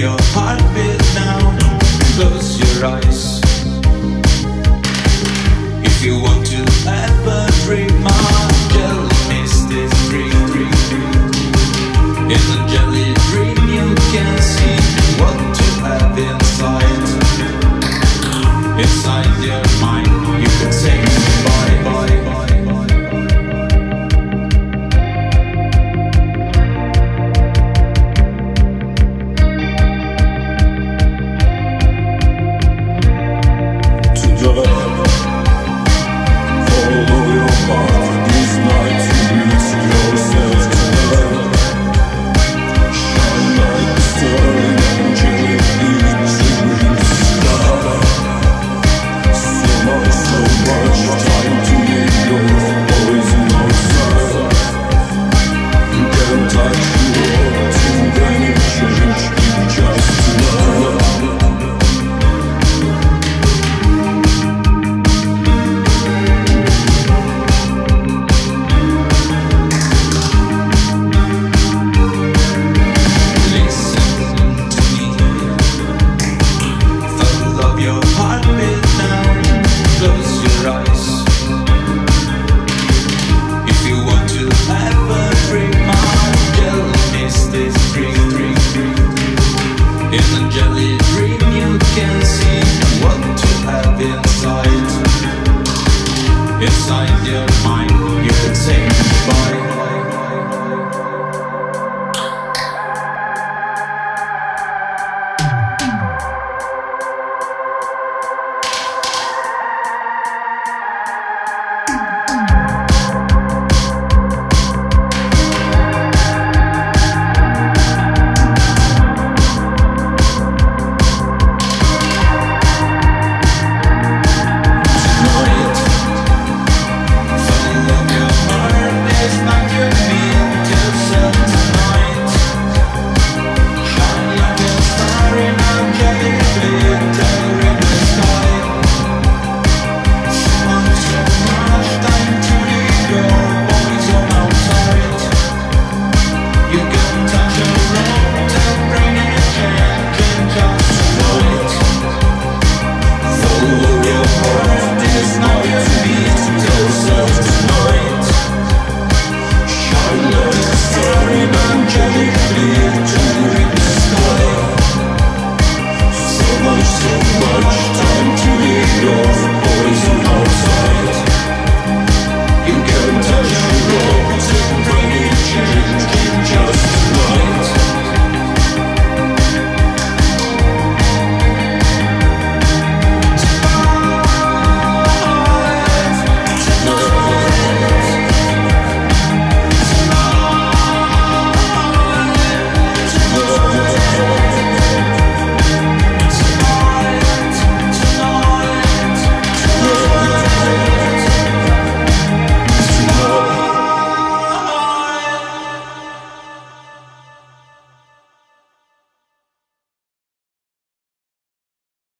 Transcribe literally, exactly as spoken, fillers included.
your heartbeat now and close your eyes. If you want to ever dream, my jelly, miss this dream, dream, dream. It's a jelly.